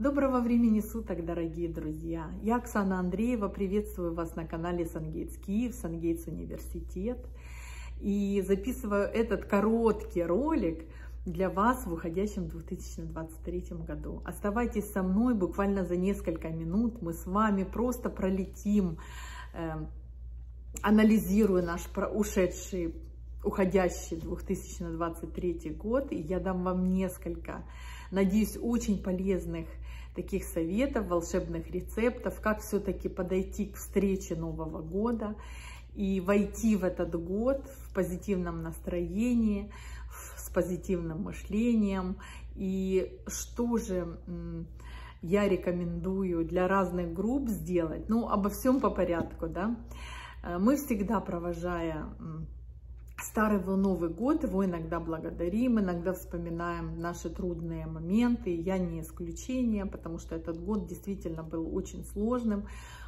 Доброго времени суток, дорогие друзья! Я Оксана Андреева, приветствую вас на канале SunGates Киев, SunGates Университет. И записываю этот короткий ролик для вас в уходящем 2023 году. Оставайтесь со мной, буквально за несколько минут мы с вами просто пролетим, анализируя наш уходящий 2023 год, и я дам вам несколько, надеюсь, очень полезных таких советов, волшебных рецептов, как все-таки подойти к встрече Нового года и войти в этот год в позитивном настроении, с позитивным мышлением. И что же я рекомендую для разных групп сделать? Ну, обо всем по порядку, да? Мы всегда, провожая старый Новый год, его иногда благодарим, иногда вспоминаем наши трудные моменты. Я не исключение, потому что этот год действительно был очень сложным,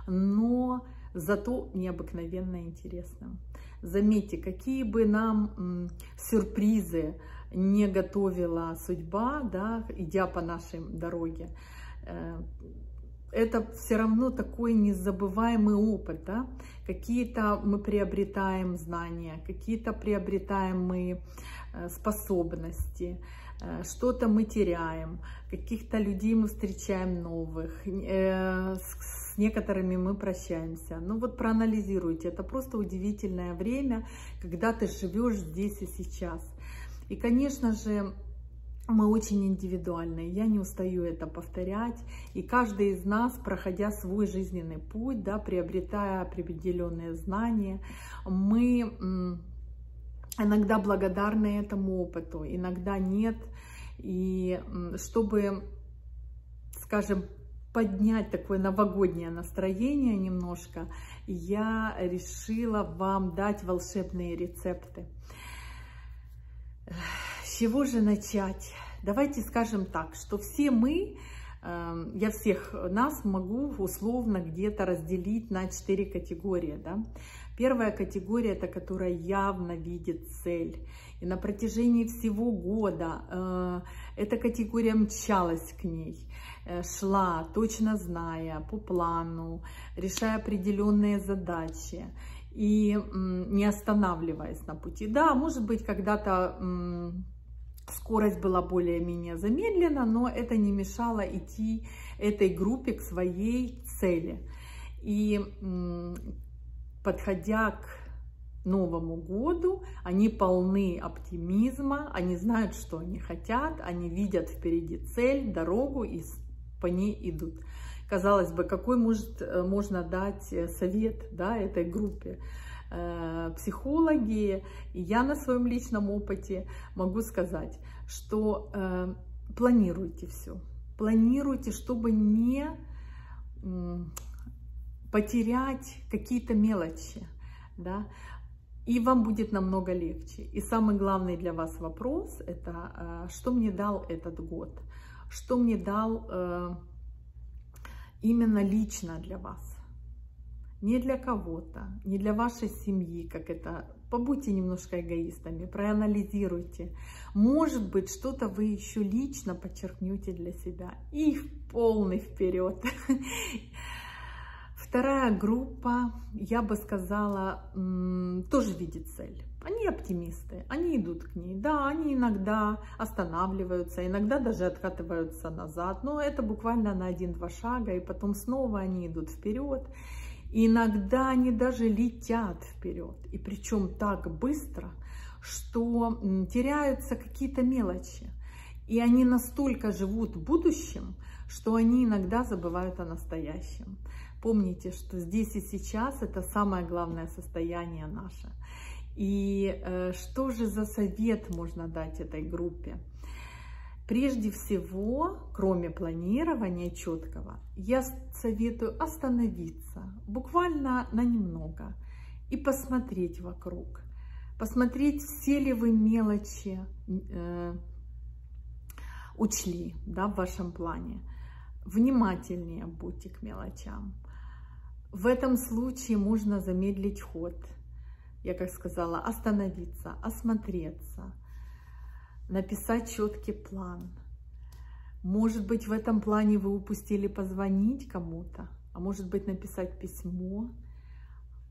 но зато необыкновенно интересным. Заметьте, какие бы нам сюрпризы не готовила судьба, да, идя по нашей дороге, это все равно такой незабываемый опыт, да? Какие-то мы приобретаем знания, какие-то приобретаем мы способности, что-то мы теряем, каких-то людей мы встречаем новых, с некоторыми мы прощаемся. Ну вот проанализируйте, это просто удивительное время, когда ты живешь здесь и сейчас. И, конечно же, мы очень индивидуальны, я не устаю это повторять. И каждый из нас, проходя свой жизненный путь, да, приобретая определенные знания, мы иногда благодарны этому опыту, иногда нет. И чтобы, скажем, поднять такое новогоднее настроение немножко, я решила вам дать волшебные рецепты. С чего же начать? Давайте скажем так, что все мы, я всех нас могу условно где-то разделить на 4 категории, да? Первая категория – это которая явно видит цель. И на протяжении всего года эта категория мчалась к ней, шла, точно зная, по плану, решая определенные задачи и не останавливаясь на пути. Да, может быть, когда-то скорость была более-менее замедлена, но это не мешало идти этой группе к своей цели. И подходя к Новому году, они полны оптимизма, они знают, что они хотят, они видят впереди цель, дорогу и по ней идут. Казалось бы, какой можно дать совет, да, этой группе? Психологи, и я на своем личном опыте могу сказать, что планируйте все. Планируйте, чтобы не потерять какие-то мелочи, да, и вам будет намного легче. И самый главный для вас вопрос – это что мне дал этот год, что мне дал именно лично для вас. Не для кого-то, не для вашей семьи, как это. Побудьте немножко эгоистами, проанализируйте. Может быть, что-то вы еще лично подчеркнете для себя. И в полный вперед. Вторая группа, я бы сказала, тоже видит цель. Они оптимисты, они идут к ней. Да, они иногда останавливаются, иногда даже откатываются назад. Но это буквально на 1-2 шага, и потом снова они идут вперед. Иногда они даже летят вперед, и причем так быстро, что теряются какие-то мелочи. И они настолько живут будущим, что они иногда забывают о настоящем. Помните, что здесь и сейчас это самое главное состояние наше. И что же за совет можно дать этой группе? Прежде всего, кроме планирования четкого, я советую остановиться буквально на немного и посмотреть вокруг. Посмотреть, все ли вы мелочи учли, да, в вашем плане. Внимательнее будьте к мелочам. В этом случае можно замедлить ход. Я, как сказала, остановиться, осмотреться, написать четкий план, Может быть, в этом плане вы упустили позвонить кому-то, а может быть, написать письмо,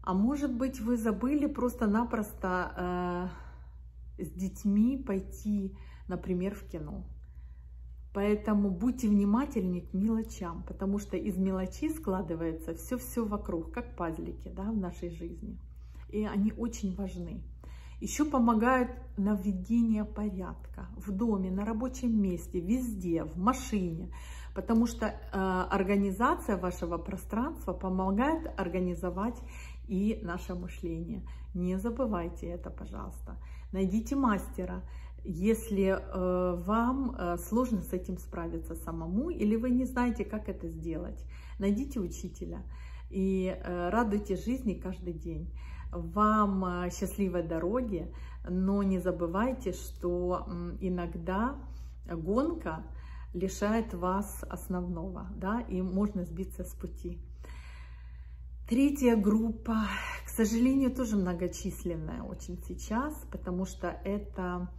а может быть, вы забыли просто-напросто с детьми пойти, например, в кино. Поэтому будьте внимательны к мелочам, потому что из мелочей складывается все-все вокруг, как пазлики, да, в нашей жизни. И они очень важны. Еще помогают наведение порядка в доме, на рабочем месте, везде, в машине. Потому что организация вашего пространства помогает организовать и наше мышление. Не забывайте это, пожалуйста. Найдите мастера, если вам сложно с этим справиться самому, или вы не знаете, как это сделать. Найдите учителя и радуйте жизни каждый день. Вам счастливой дороги, но не забывайте, что иногда гонка лишает вас основного, да, и можно сбиться с пути. Третья группа, к сожалению, тоже многочисленная очень сейчас, потому что эта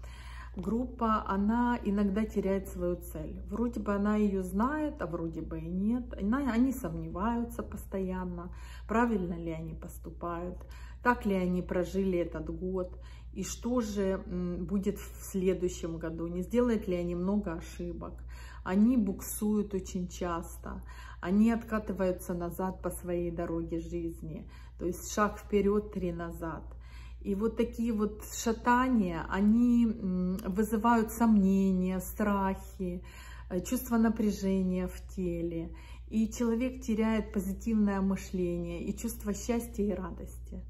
группа, она иногда теряет свою цель. Вроде бы она ее знает, а вроде бы и нет. Они сомневаются постоянно, правильно ли они поступают, так ли они прожили этот год, и что же будет в следующем году, не сделают ли они много ошибок. Они буксуют очень часто, они откатываются назад по своей дороге жизни, то есть шаг вперед, три назад. И вот такие вот шатания, они вызывают сомнения, страхи, чувство напряжения в теле. И человек теряет позитивное мышление и чувство счастья и радости.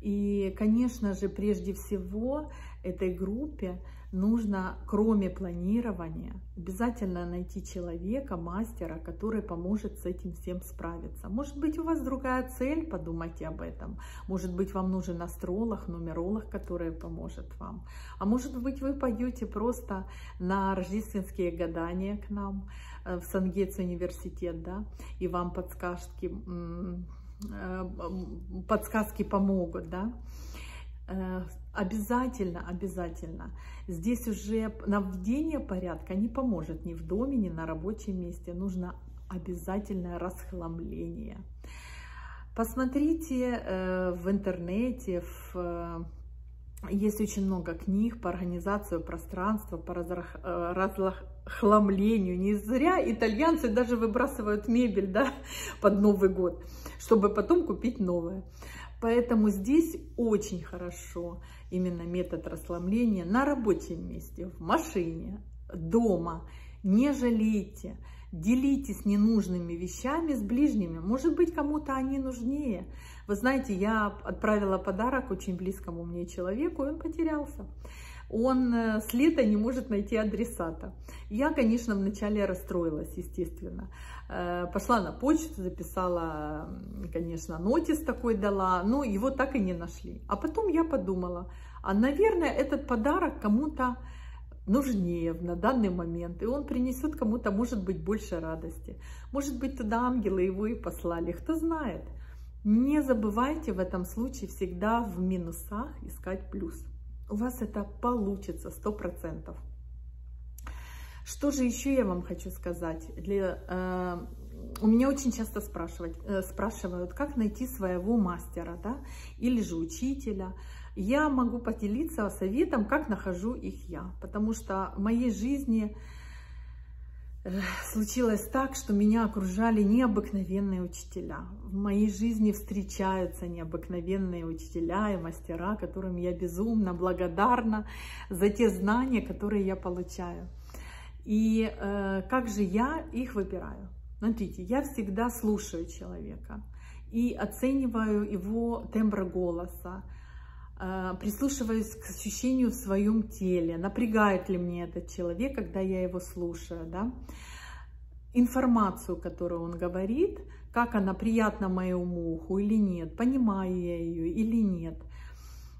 И, конечно же, прежде всего этой группе нужно, кроме планирования, обязательно найти человека, мастера, который поможет с этим всем справиться. Может быть, у вас другая цель, подумайте об этом. Может быть, вам нужен астролог, нумеролог, который поможет вам. А может быть, вы пойдете просто на рождественские гадания к нам в SunGates университет, да, и вам подсказки помогут, да? Обязательно, обязательно. Здесь уже наведение порядка не поможет ни в доме, ни на рабочем месте. Нужно обязательное расхламление. Посмотрите в интернете, есть очень много книг по организации пространства, по разхламлению. Не зря итальянцы даже выбрасывают мебель, да, под Новый год, чтобы потом купить новое. Поэтому здесь очень хорошо именно метод расхламления на рабочем месте, в машине, дома. Не жалейте, делитесь ненужными вещами с ближними. Может быть, кому-то они нужнее. Вы знаете, я отправила подарок очень близкому мне человеку, и он потерялся. Он с лета не может найти адресата. Я, конечно, вначале расстроилась, естественно. Пошла на почту, записала, конечно, нотис такой дала, но его так и не нашли. А потом я подумала, а, наверное, этот подарок кому-то нужнее на данный момент, и он принесет кому-то, может быть, больше радости. Может быть, туда ангелы его и послали, кто знает. Не забывайте в этом случае всегда в минусах искать плюс. У вас это получится 100%. Что же еще я вам хочу сказать? У меня очень часто спрашивают, как найти своего мастера, да, или же учителя. Я могу поделиться советом, как нахожу их я, потому что в моей жизни случилось так, что меня окружали необыкновенные учителя. В моей жизни встречаются необыкновенные учителя и мастера, которым я безумно благодарна за те знания, которые я получаю. И как же я их выбираю? Смотрите, я всегда слушаю человека и оцениваю его тембр голоса, прислушиваюсь к ощущению в своем теле, напрягает ли мне этот человек, когда я его слушаю, да? Информацию, которую он говорит, как она приятна моему уху или нет, понимаю я ее или нет.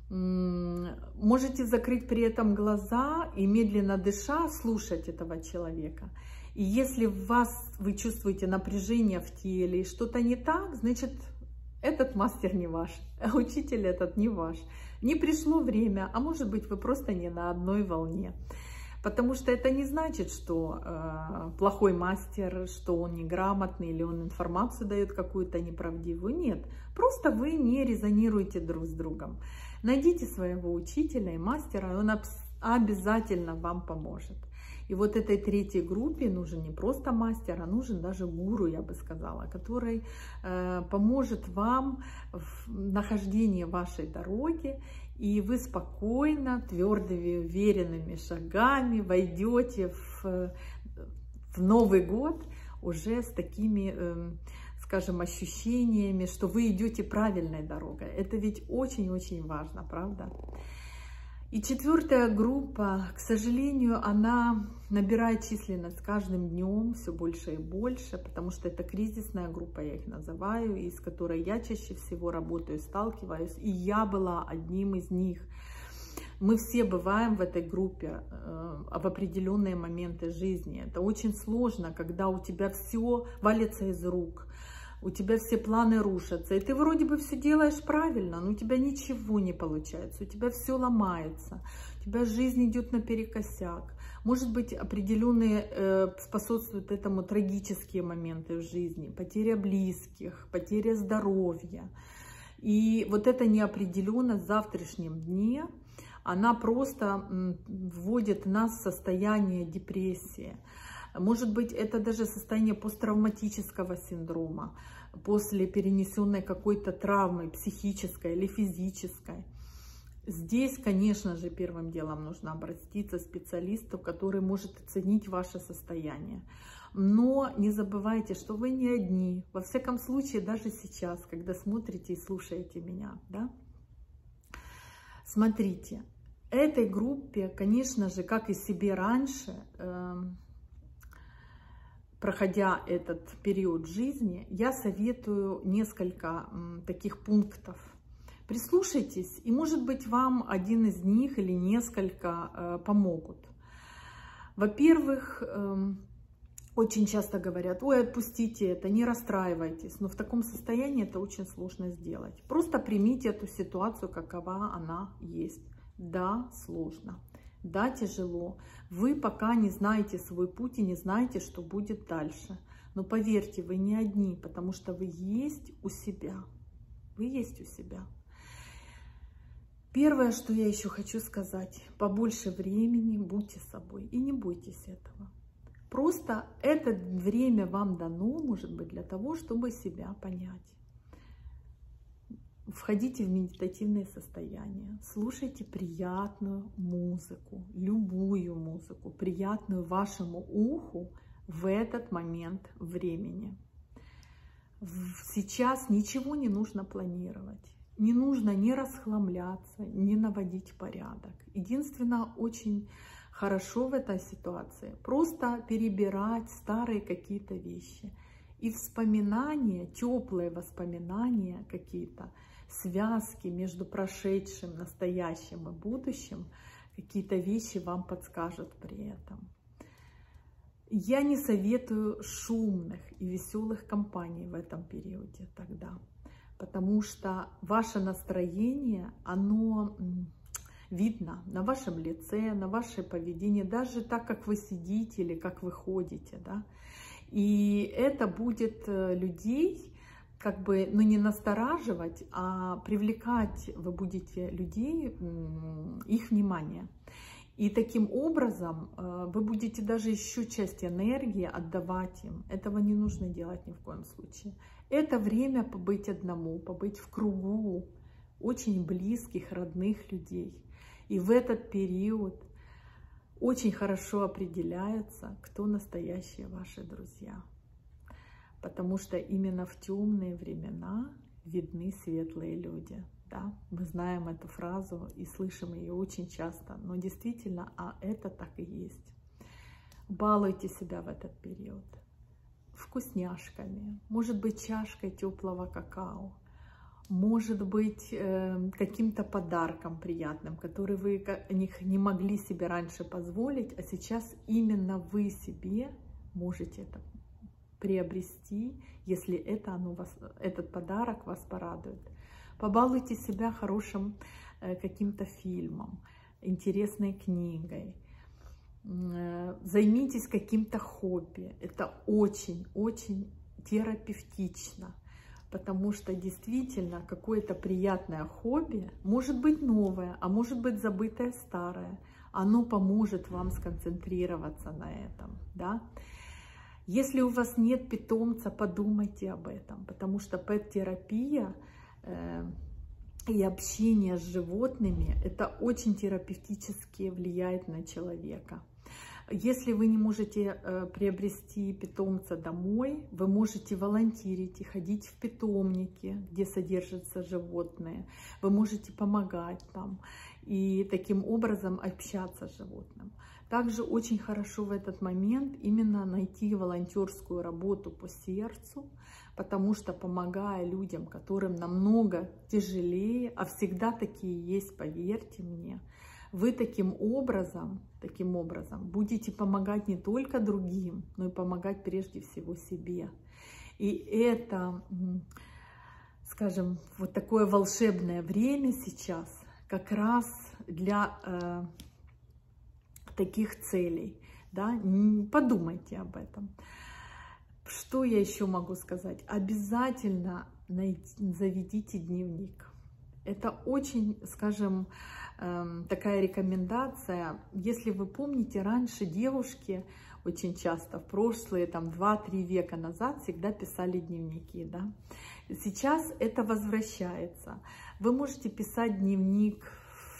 Можете закрыть при этом глаза и, медленно дыша, слушать этого человека. И если вы чувствуете напряжение в теле и что-то не так, значит, этот мастер не ваш, а учитель этот не ваш. Не пришло время, а может быть, вы просто не на одной волне. Потому что это не значит, что плохой мастер, что он неграмотный или он информацию дает какую-то неправдивую. Нет, просто вы не резонируете друг с другом. Найдите своего учителя и мастера, и он обязательно вам поможет. И вот этой третьей группе нужен не просто мастер, а нужен даже гуру, я бы сказала, который поможет вам в нахождении вашей дороги, и вы спокойно, твердыми, уверенными шагами войдете в Новый год уже с такими, скажем, ощущениями, что вы идете правильной дорогой. Это ведь очень-очень важно, правда? И четвертая группа, к сожалению, она набирает численность каждым днем все больше и больше, потому что это кризисная группа, я их называю, и с которой я чаще всего работаю, сталкиваюсь, и я была одним из них. Мы все бываем в этой группе в определенные моменты жизни. Это очень сложно, когда у тебя все валится из рук, у тебя все планы рушатся, и ты вроде бы все делаешь правильно, но у тебя ничего не получается, у тебя все ломается, у тебя жизнь идет наперекосяк. Может быть, определенные способствуют этому трагические моменты в жизни, потеря близких, потеря здоровья. И вот эта неопределенность в завтрашнем дне, она просто вводит нас в состояние депрессии. Может быть, это даже состояние посттравматического синдрома, после перенесенной какой-то травмы психической или физической. Здесь, конечно же, первым делом нужно обратиться к специалисту, который может оценить ваше состояние. Но не забывайте, что вы не одни, во всяком случае, даже сейчас, когда смотрите и слушаете меня, да? Смотрите, этой группе, конечно же, как и себе раньше, проходя этот период жизни, я советую несколько таких пунктов. Прислушайтесь, и, может быть, вам один из них или несколько помогут. Во-первых, очень часто говорят: ой, отпустите это, не расстраивайтесь. Но в таком состоянии это очень сложно сделать. Просто примите эту ситуацию, какова она есть. Да, сложно. Да, тяжело. Вы пока не знаете свой путь и не знаете, что будет дальше. Но поверьте, вы не одни, потому что вы есть у себя. Вы есть у себя. Первое, что я еще хочу сказать. Побольше времени будьте собой и не бойтесь этого. Просто это время вам дано, может быть, для того, чтобы себя понять. Входите в медитативные состояния, слушайте приятную музыку, любую музыку, приятную вашему уху в этот момент времени. Сейчас ничего не нужно планировать, не нужно ни расхламляться, ни наводить порядок. Единственное, очень хорошо в этой ситуации просто перебирать старые какие-то вещи. И вспоминания, теплые воспоминания какие-то, связки между прошедшим, настоящим и будущим, какие-то вещи вам подскажут при этом. Я не советую шумных и веселых компаний в этом периоде тогда, потому что ваше настроение, оно видно на вашем лице, на вашем поведении, даже так, как вы сидите или как вы ходите, да. И это будет людей как бы, ну, не настораживать, а привлекать вы будете людей, их внимание. И таким образом вы будете даже еще часть энергии отдавать им. Этого не нужно делать ни в коем случае. Это время побыть одному, побыть в кругу очень близких, родных людей. И в этот период очень хорошо определяется, кто настоящие ваши друзья. Потому что именно в темные времена видны светлые люди. Да? Мы знаем эту фразу и слышим ее очень часто. Но действительно, а это так и есть. Балуйте себя в этот период вкусняшками. Может быть, чашкой теплого какао. Может быть, каким-то подарком приятным, который вы не могли себе раньше позволить, а сейчас именно вы себе можете это приобрести, если это этот подарок вас порадует. Побалуйте себя хорошим каким-то фильмом, интересной книгой. займитесь каким-то хобби. Это очень-очень терапевтично, потому что действительно какое-то приятное хобби, может быть новое, а может быть забытое старое, оно поможет вам сконцентрироваться на этом, да? Если у вас нет питомца, подумайте об этом, потому что пэт-терапия и общение с животными, это очень терапевтически влияет на человека. Если вы не можете приобрести питомца домой, вы можете волонтерить и ходить в питомники, где содержатся животные. Вы можете помогать там и таким образом общаться с животным. Также очень хорошо в этот момент именно найти волонтерскую работу по сердцу, потому что, помогая людям, которым намного тяжелее, а всегда такие есть, поверьте мне, вы таким образом будете помогать не только другим, но и помогать прежде всего себе. И это, скажем, вот такое волшебное время сейчас как раз для таких целей. Да? Подумайте об этом. Что я еще могу сказать? Обязательно заведите дневник. Это очень, скажем, такая рекомендация. Если вы помните, раньше девушки очень часто, в прошлые 2-3 века назад, всегда писали дневники, да? Сейчас это возвращается. Вы можете писать дневник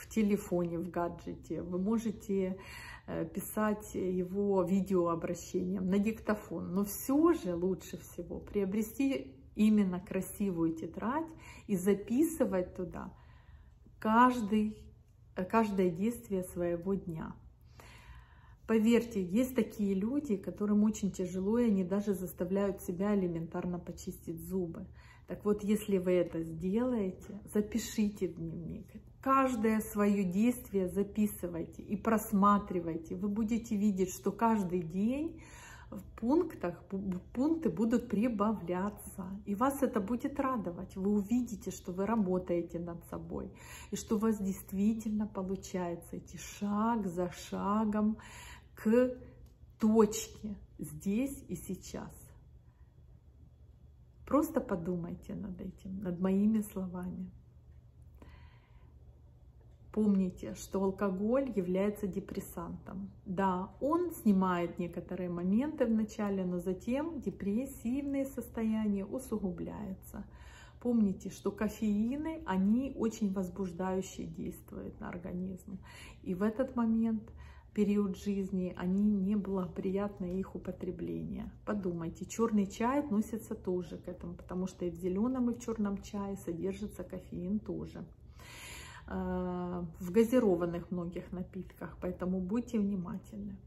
в телефоне, в гаджете. Вы можете писать его видеообращением на диктофон. Но все же лучше всего приобрести именно красивую тетрадь и записывать туда каждое действие своего дня. Поверьте, есть такие люди, которым очень тяжело, и они даже заставляют себя элементарно почистить зубы. Так вот, если вы это сделаете, запишите в дневник. Каждое свое действие записывайте и просматривайте. Вы будете видеть, что каждый день пункты будут прибавляться, и вас это будет радовать. Вы увидите, что вы работаете над собой, и что у вас действительно получается идти шаг за шагом к точке здесь и сейчас. Просто подумайте над этим, над моими словами. Помните, что алкоголь является депрессантом. Да, он снимает некоторые моменты вначале, но затем депрессивные состояния усугубляются. Помните, что кофеины, они очень возбуждающие действуют на организм. И в этот момент, период жизни, они неблагоприятны их употребление. Подумайте, черный чай относится тоже к этому, потому что и в зеленом, и в черном чае содержится кофеин тоже, в газированных многих напитках, поэтому будьте внимательны.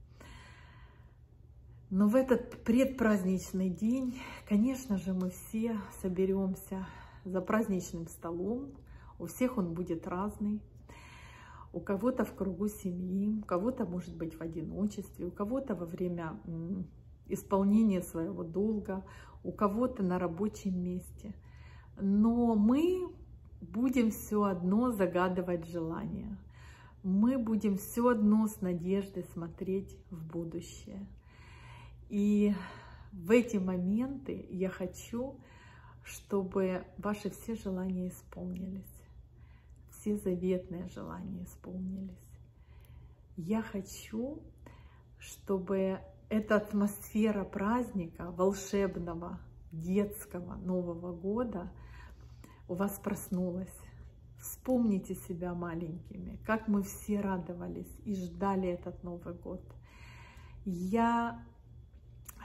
Но в этот предпраздничный день, конечно же, мы все соберемся за праздничным столом. У всех он будет разный. У кого-то в кругу семьи, у кого-то, может быть, в одиночестве, у кого-то во время исполнения своего долга, у кого-то на рабочем месте. Но мы будем все одно загадывать желания. Мы будем все одно с надеждой смотреть в будущее. И в эти моменты я хочу, чтобы ваши все желания исполнились. Все заветные желания исполнились. Я хочу, чтобы эта атмосфера праздника, волшебного, детского Нового года у вас проснулась. Вспомните себя маленькими, как мы все радовались и ждали этот Новый год. Я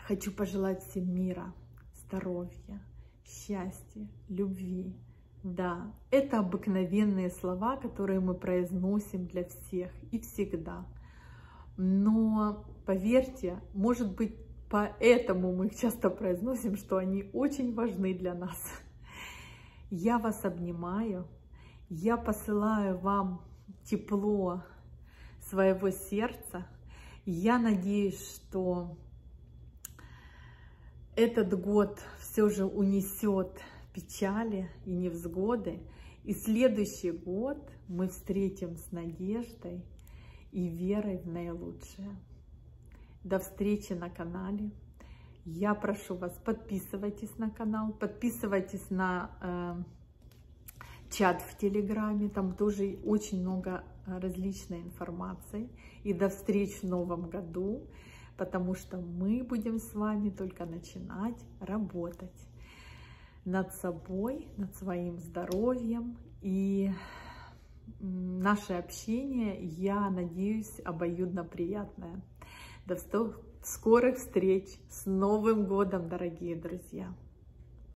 хочу пожелать всем мира, здоровья, счастья, любви. Да, это обыкновенные слова, которые мы произносим для всех и всегда. Но поверьте, может быть, поэтому мы их часто произносим, что они очень важны для нас. Я вас обнимаю, я посылаю вам тепло своего сердца. Я надеюсь, что этот год все же унесет печали и невзгоды. И следующий год мы встретим с надеждой и верой в наилучшее. До встречи на канале. Я прошу вас, подписывайтесь на канал, подписывайтесь на чат в Телеграме, там тоже очень много различной информации. И до встреч в новом году, потому что мы будем с вами только начинать работать над собой, над своим здоровьем. И наше общение, я надеюсь, обоюдно приятное. До скорых встреч! С Новым годом, дорогие друзья!